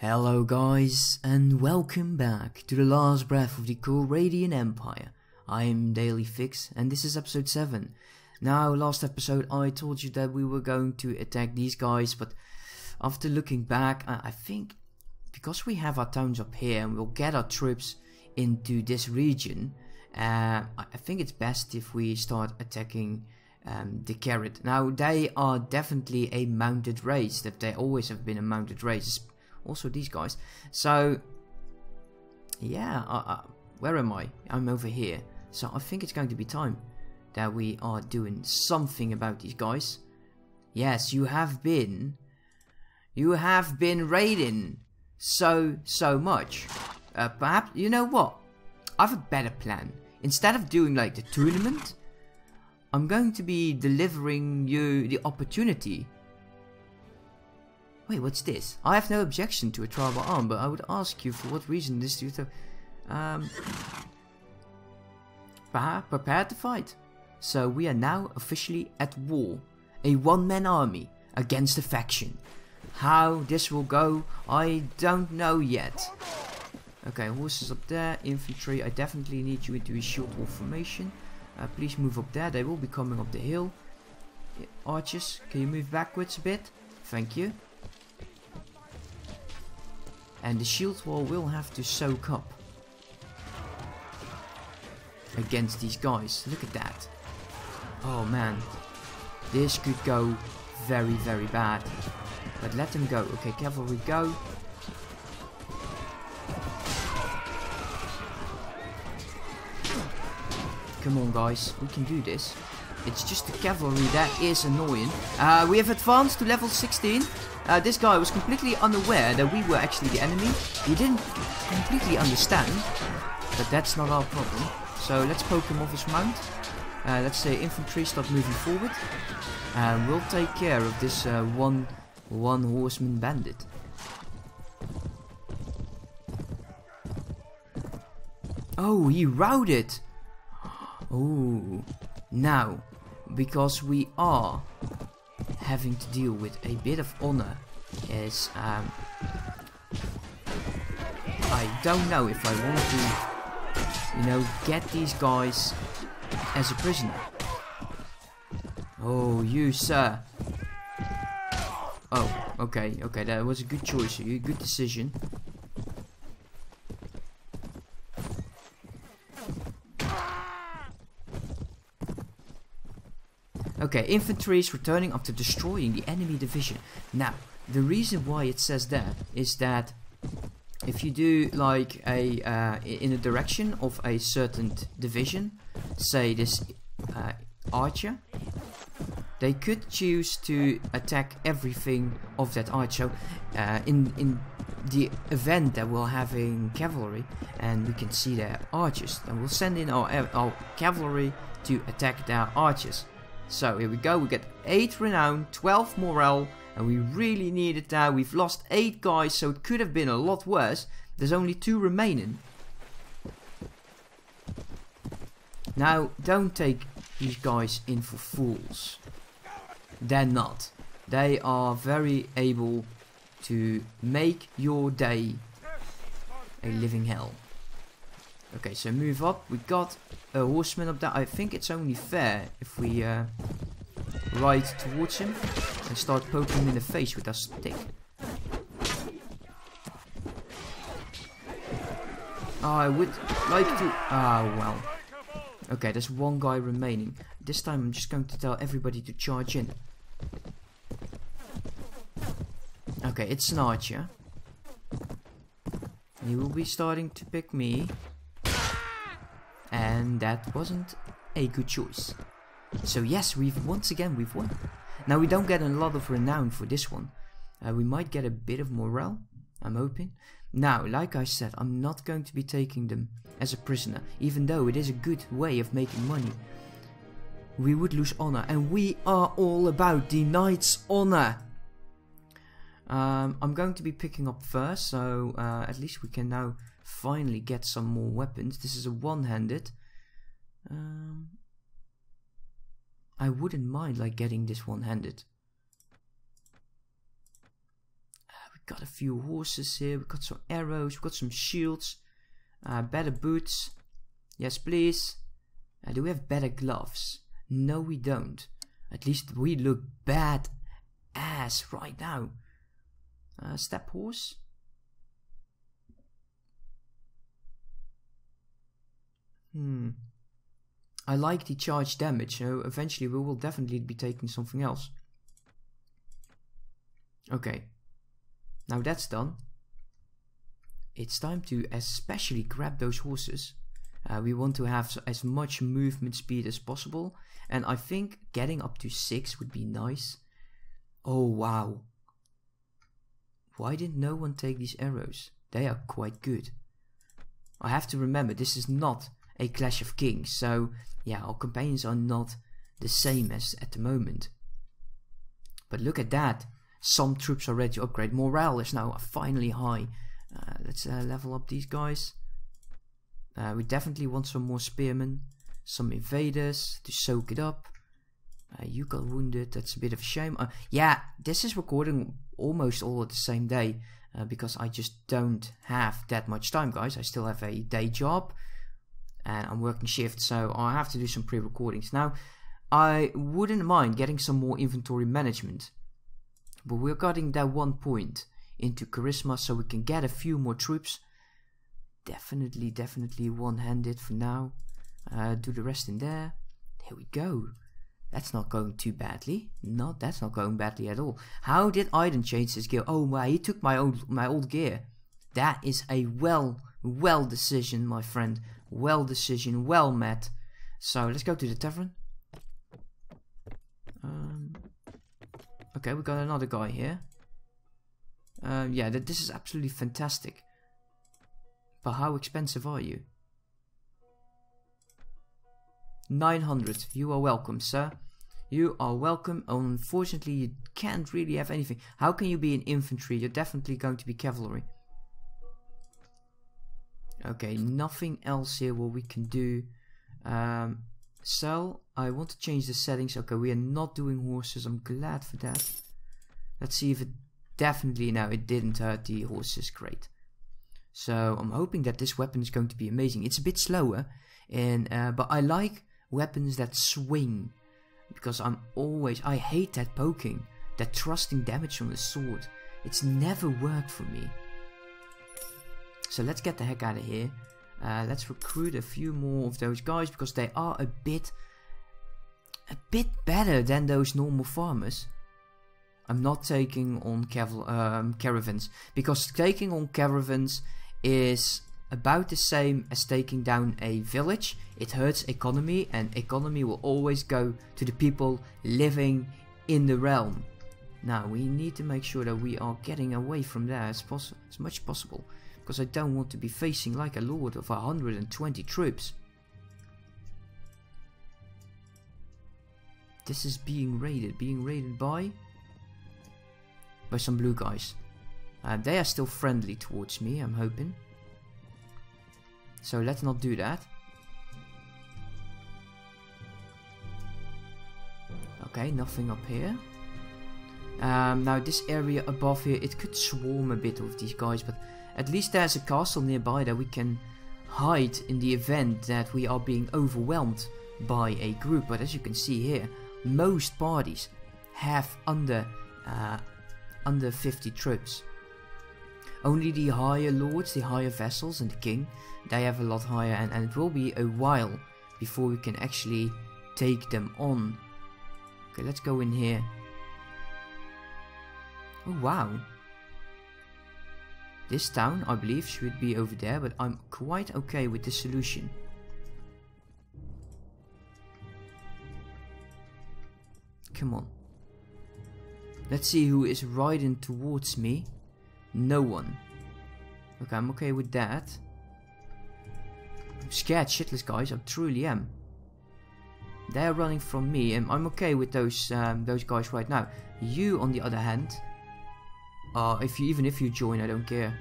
Hello guys, and welcome back to the last breath of the Khergit Empire. I am Dailyfix, and this is episode 7. Now, last episode I told you that we were going to attack these guys, but after looking back, I think because we have our towns up here and we'll get our troops into this region, I think it's best if we start attacking the Khergit. Now, they are definitely a mounted race, that they always have been a mounted race. Also these guys. So yeah, where am I? I'm over here. So I think it's going to be time that we are doing something about these guys. Yes, you have been raiding so much. Perhaps, you know what? I have a better plan. Instead of doing like the tournament, I'm going to be delivering you the opportunity. Wait, what's this? I have no objection to a tribal arm, but I would ask you for what reason this you prepare to fight. So we are now officially at war. A one-man army against a faction. How this will go, I don't know yet. Okay, horses up there, infantry. I definitely need you into a shield wall formation. Please move up there, they will be coming up the hill. Archers, can you move backwards a bit? Thank you. And the shield wall will have to soak up against these guys. Look at that. Oh man, this could go very, very bad. But let them go. Okay, cavalry go. Come on guys, we can do this. It's just the cavalry that is annoying. We have advanced to level 16. This guy was completely unaware that we were actually the enemy. He didn't completely understand, but that's not our problem. So let's poke him off his mount. Let's say infantry start moving forward. And we'll take care of this one horseman bandit. Oh, he routed! Oh, now, because we are having to deal with a bit of honor is I don't know if I want to, you know, get these guys as a prisoner. Oh, you sir. Oh, okay, that was a good choice, a good decision. Okay, infantry is returning after destroying the enemy division. Now, the reason why it says that is that if you do like a in a direction of a certain division, say this archer, they could choose to attack everything of that archer. In the event that we're having cavalry and we can see their archers, then we'll send in our cavalry to attack their archers. So here we go, we get 8 renown, 12 morale, and we really need it now. We've lost 8 guys, so it could have been a lot worse. There's only 2 remaining. Now, don't take these guys in for fools. They're not. They are very able to make your day a living hell. Okay, so move up. We got a horseman up there. I think it's only fair if we ride towards him and start poking him in the face with our stick. I would like to... Ah, well. Okay, there's one guy remaining. This time I'm just going to tell everybody to charge in. Okay, it's an archer. He will be starting to pick me. And that wasn't a good choice. So yes, once again we've won. Now we don't get a lot of renown for this one. We might get a bit of morale, I'm hoping. Now, like I said, I'm not going to be taking them as a prisoner, even though it is a good way of making money. We would lose honor, and we are all about the knight's honor. I'm going to be picking up first, so at least we can now finally get some more weapons. This is a one-handed. I wouldn't mind like getting this one-handed. We got a few horses here, we got some arrows, we got some shields, better boots, yes please. Do we have better gloves? No we don't. At least we look bad ass right now. Step horse. I like the charge damage, so eventually we will definitely be taking something else. Okay, now that's done. It's time to especially grab those horses. We want to have as much movement speed as possible, and I think getting up to 6 would be nice. Oh wow. Why didn't no one take these arrows? They are quite good. I have to remember this is not a Clash of Kings, so yeah, our companions are not the same as at the moment. But look at that. Some troops are ready to upgrade. Morale is now finally high. Let's level up these guys. We definitely want some more spearmen, some invaders to soak it up. You got wounded, that's a bit of a shame. Yeah, this is recording almost all at the same day because I just don't have that much time, guys. I still have a day job and I'm working shift, so I have to do some pre-recordings. Now, I wouldn't mind getting some more inventory management, but we're cutting that 1 point into charisma so we can get a few more troops. Definitely one-handed for now. Do the rest in there. There we go. That's not going too badly. That's not going badly at all. How did Aiden change his gear? Oh my, he took my old gear. That is a well decision, my friend. Well decision, well met. So let's go to the tavern. Okay, we got another guy here. Yeah, this is absolutely fantastic. But how expensive are you? 900. You are welcome, sir. You are welcome. Unfortunately, you can't really have anything. How can you be in infantry? You're definitely going to be cavalry. Okay, nothing else here what we can do. So, I want to change the settings. Okay, we are not doing horses. I'm glad for that. Let's see if it definitely... No, it didn't hurt the horses. Great. So I'm hoping that this weapon is going to be amazing. It's a bit slower, and but I like weapons that swing, because I hate that poking, that thrusting damage from the sword. It's never worked for me. So let's get the heck out of here. Let's recruit a few more of those guys because they are a bit better than those normal farmers. I'm not taking on caravans, because taking on caravans is about the same as taking down a village. It hurts economy, and economy will always go to the people living in the realm. Now we need to make sure that we are getting away from there as much as possible, because I don't want to be facing like a lord of 120 troops. This is being raided by some blue guys. They are still friendly towards me, I'm hoping. So let's not do that. Okay, nothing up here. Now this area above here, it could swarm a bit with these guys, but at least there's a castle nearby that we can hide in the event that we are being overwhelmed by a group. But as you can see here, most parties have under 50 troops. Only the higher lords, the higher vassals and the king, they have a lot higher, and it will be a while before we can actually take them on. Okay, let's go in here. Oh wow. This town, I believe, should be over there, but I'm quite okay with this solution. Come on. Let's see who is riding towards me. No one. Okay, I'm okay with that. I'm scared shitless, guys. I truly am. They are running from me, and I'm okay with those guys right now. You, on the other hand, even if you join, I don't care.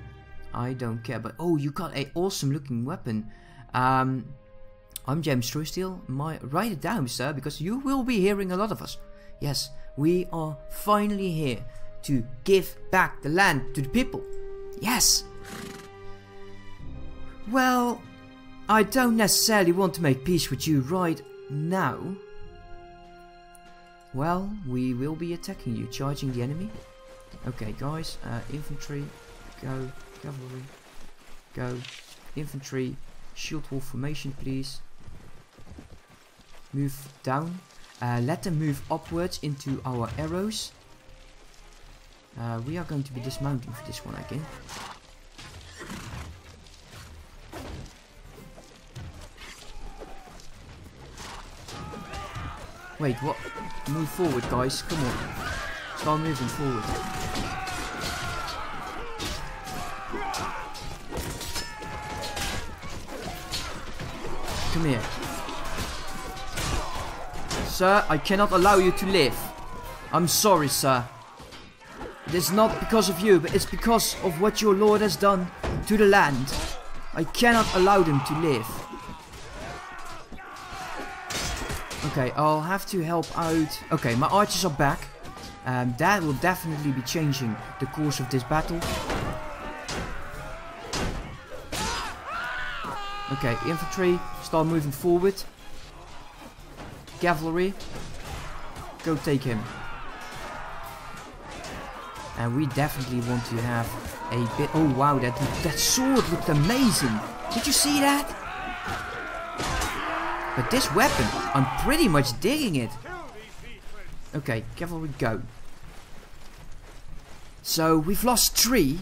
I don't care. But oh, you got a awesome looking weapon. I'm James Truesteel. Write it down, sir, because you will be hearing a lot of us. Yes. We are finally here to give back the land to the people. Yes. Well, I don't necessarily want to make peace with you right now. Well, we will be attacking you, charging the enemy. Okay guys, infantry, go, cavalry, go, infantry, shield wall formation please. Move down, let them move upwards into our arrows. We are going to be dismounting for this one again. Wait, what? Move forward guys, come on. Start moving forward. Come here. Sir, I cannot allow you to live. I'm sorry, sir. It is not because of you, but it's because of what your lord has done to the land. I cannot allow them to live. Okay, I'll have to help out. Okay, my archers are back. That will definitely be changing the course of this battle. Okay, infantry, start moving forward. Cavalry, go take him. And we definitely want to have a bit... Oh wow, that sword looked amazing. Did you see that? But this weapon, I'm pretty much digging it. Okay, cavalry go. So we've lost 3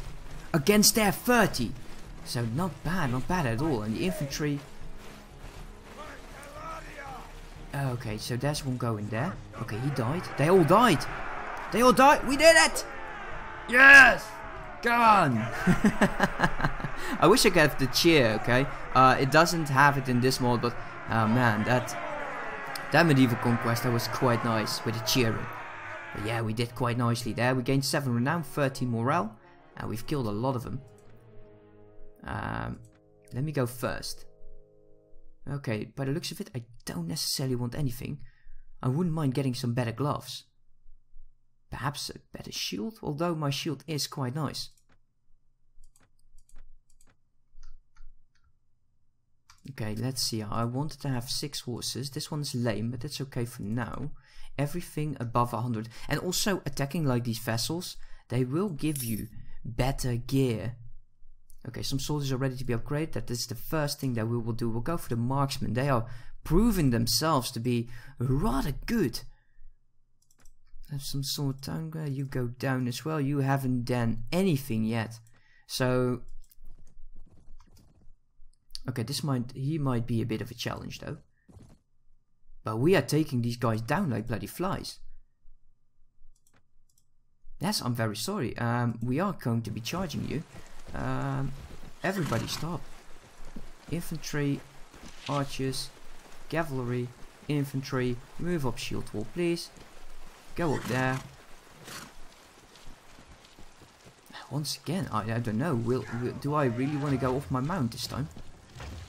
against their 30. So not bad at all. And the infantry... Okay, so there's one going there. Okay, he died. They all died. They all died. We did it! Yes! Come on! I wish I could have the cheer, okay? It doesn't have it in this mod, but... Oh man, that medieval conquest, that was quite nice with the cheering. But yeah, we did quite nicely there. We gained 7 renown, 13 morale. And we've killed a lot of them. Let me go first. Okay, by the looks of it, I don't necessarily want anything. I wouldn't mind getting some better gloves. Perhaps a better shield, although my shield is quite nice. Okay, let's see. I wanted to have 6 horses. This one's lame, but that's okay for now. Everything above 100. And also, attacking like these vessels, they will give you better gear. Okay, some soldiers are ready to be upgraded. That is the first thing that we will do. We'll go for the marksmen. They are proving themselves to be rather good. Have some sword tanga. You go down as well. You haven't done anything yet. So... Okay, he might be a bit of a challenge though. But we are taking these guys down like bloody flies. Yes, I'm very sorry. We are going to be charging you. Everybody stop. Infantry, archers, cavalry, infantry, move up shield wall please. Go up there. Once again, I don't know, do I really want to go off my mount this time?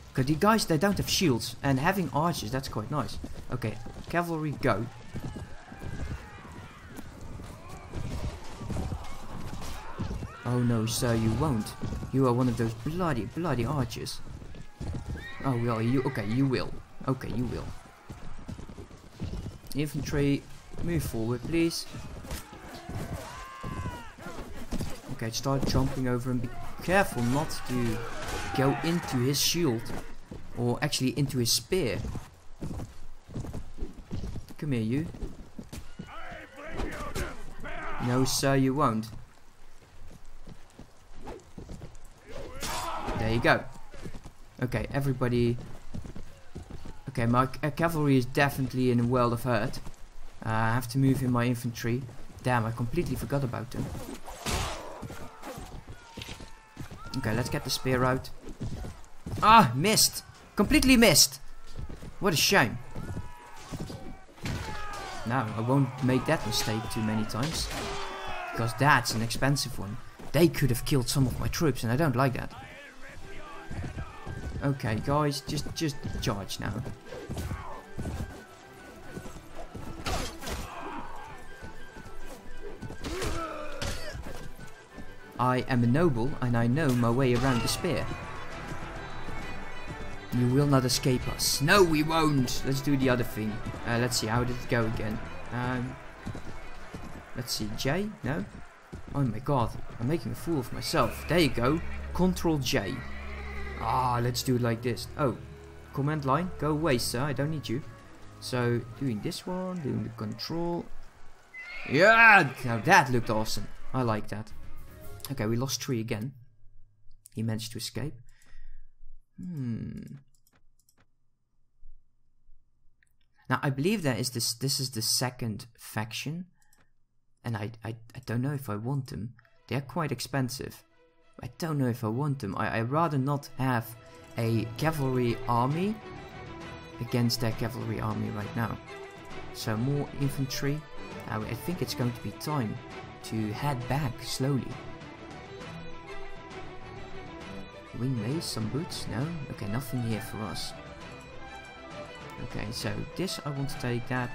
Because these guys, they don't have shields, and having archers, that's quite nice. Okay, cavalry, go. Oh no, sir, you won't. You are one of those bloody archers. Oh, well, you will. Okay, you will. Infantry, move forward, please. Okay, start jumping over and be careful not to go into his shield. Or actually into his spear. Come here, you. No, sir, you won't. There you go. Okay, everybody... Okay, my cavalry is definitely in a world of hurt. I have to move in my infantry. Damn, I completely forgot about them. Okay, let's get the spear out. Ah, missed! Completely missed! What a shame. No, I won't make that mistake too many times. Because that's an expensive one. They could have killed some of my troops and I don't like that. Okay, guys, just charge now. I am a noble and I know my way around the spear. You will not escape us. No, we won't. Let's do the other thing. Let's see, how did it go again? Let's see, J? No? Oh my god, I'm making a fool of myself. There you go. Control J. Ah, let's do it like this. Oh, command line. Go away, sir. I don't need you. So, doing this one, doing the control. Yeah! Now that looked awesome. I like that. Okay, we lost 3 again. He managed to escape. Now, I believe there is this is the second faction. And I don't know if I want them. They're quite expensive. I don't know if I want them. I'd rather not have a cavalry army against their cavalry army right now. So more infantry. I think it's going to be time to head back slowly. Wing mace, some boots, no? Okay, nothing here for us. Okay, so this I want to take, that.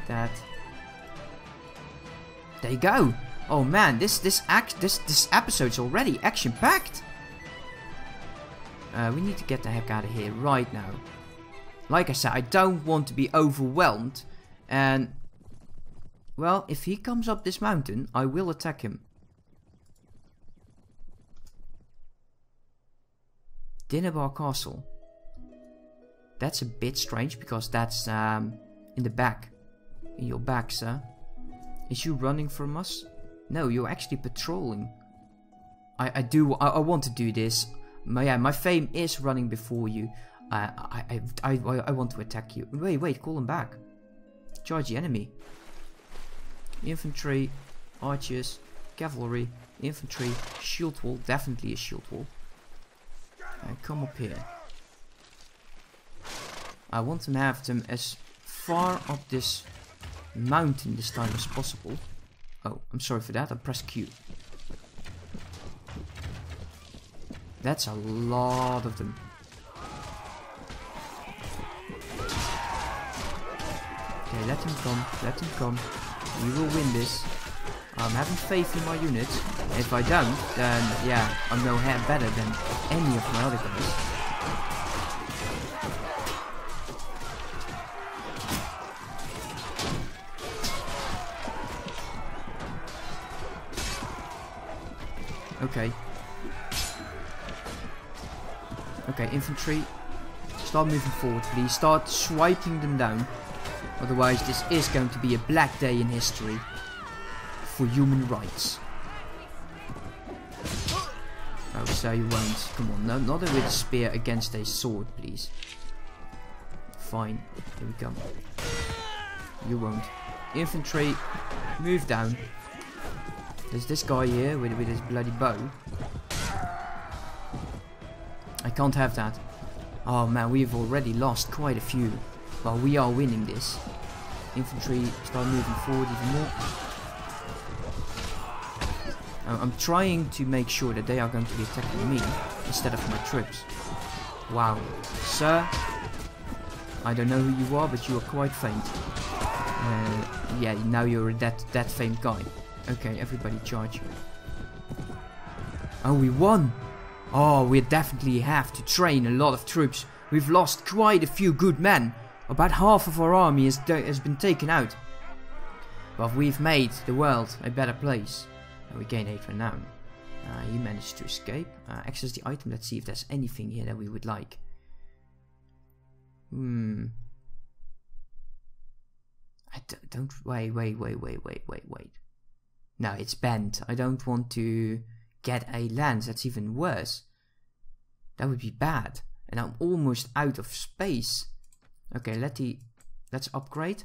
There you go! Oh man, this episode's already action-packed! We need to get the heck out of here right now. Like I said, I don't want to be overwhelmed. And, well, if he comes up this mountain, I will attack him. Dinner Bar Castle. That's a bit strange, because that's in the back. In your back, sir. Is you running from us? No, you're actually patrolling. I want to do this. My fame is running before you. I want to attack you. Wait, call him back. Charge the enemy. Infantry, archers, cavalry, infantry, shield wall. Definitely a shield wall. Come up here. I want to have them as far up this mountain this time as possible. Oh, I'm sorry for that. I pressed Q. That's a lot of them. Okay, let him come. Let him come. We will win this. I'm having faith in my units. If I don't, then yeah, I'm no hair better than any of my other guys. Okay, infantry, start moving forward, please. Start swiping them down. Otherwise, this is going to be a black day in history for human rights. Oh, so you won't. Come on, no, not with a spear against a sword, please. Fine, here we go. You won't. Infantry, move down. There's this guy here with his bloody bow. I can't have that. Oh man, we've already lost quite a few. But we are winning this. Infantry, start moving forward even more. I'm trying to make sure that they are going to be attacking me instead of my troops. Wow. Sir, I don't know who you are, but you are quite faint. Yeah, now you're that faint guy. Okay, everybody charge. Oh, we won! Oh, we definitely have to train a lot of troops. We've lost quite a few good men. About half of our army has been taken out. But we've made the world a better place. We gain 8 renown. He managed to escape. Access the item. Let's see if there's anything here that we would like. I don't... Wait. No, it's banned. I don't want to get a lance. That's even worse. That would be bad. And I'm almost out of space. Okay, let's upgrade.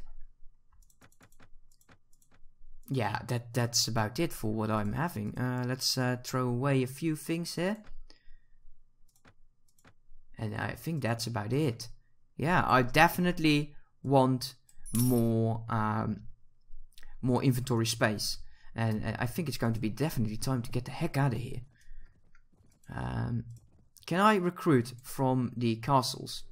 Yeah, that's about it for what I'm having. Let's throw away a few things here. And I think that's about it. Yeah, I definitely want more inventory space. And I think it's going to be definitely time to get the heck out of here. Can I recruit from the castles?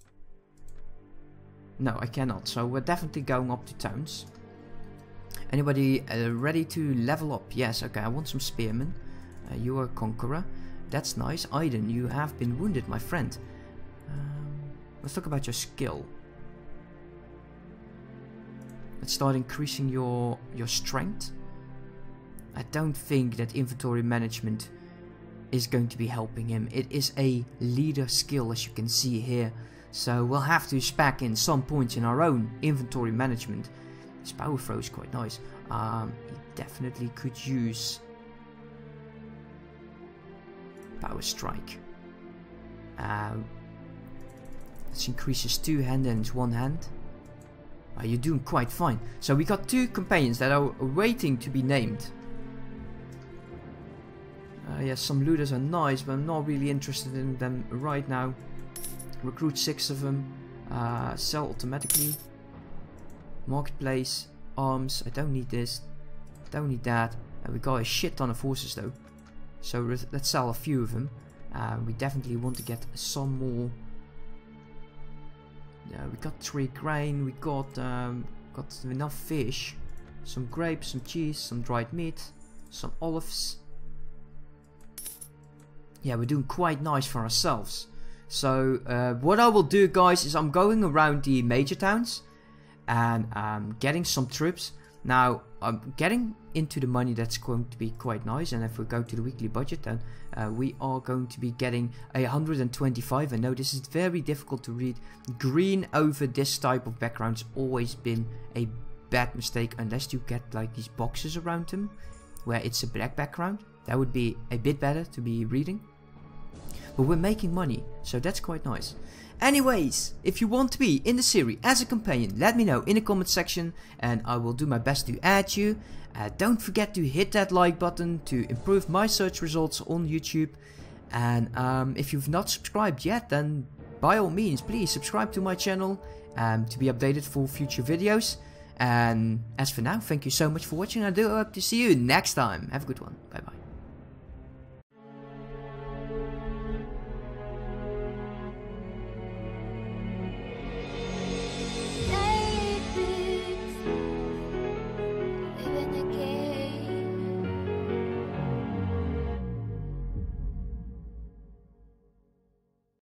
No, I cannot. So we're definitely going up to towns. Anybody ready to level up? Yes, okay, I want some spearmen. You are a conqueror. That's nice. Aiden, you have been wounded, my friend. Let's talk about your skill. Let's start increasing your strength. I don't think that inventory management is going to be helping him. It is a leader skill, as you can see here. So we'll have to spec in some points in our own inventory management. His power throw is quite nice. He definitely could use power strike. Let's increase his two hand and his one hand. You're doing quite fine. So we got two companions that are waiting to be named. Yes, some looters are nice, but I'm not really interested in them right now. Recruit 6 of them. Sell automatically. Marketplace. Arms. I don't need this. Don't need that. We got a shit ton of horses though. So let's sell a few of them. We definitely want to get some more. We got 3 grain. We got enough fish. Some grapes, some cheese, some dried meat, some olives. Yeah, we're doing quite nice for ourselves. So what I will do, guys, is I'm going around the major towns and getting some troops. Now I'm getting into the money. That's going to be quite nice. And if we go to the weekly budget, then we are going to be getting 125. I know this is very difficult to read. Green over this type of background's always been a bad mistake, unless you get like these boxes around them where it's a black background. That would be a bit better to be reading. But we're making money, so that's quite nice. Anyways, if you want to be in the series as a companion, let me know in the comment section and I will do my best to add you. Don't forget to hit that like button to improve my search results on YouTube. And if you've not subscribed yet, then by all means, please subscribe to my channel to be updated for future videos. And as for now, thank you so much for watching. I do hope to see you next time. Have a good one. Bye bye. Again.